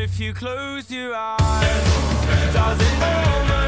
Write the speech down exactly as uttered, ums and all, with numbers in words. if you close your eyes, does it all matter?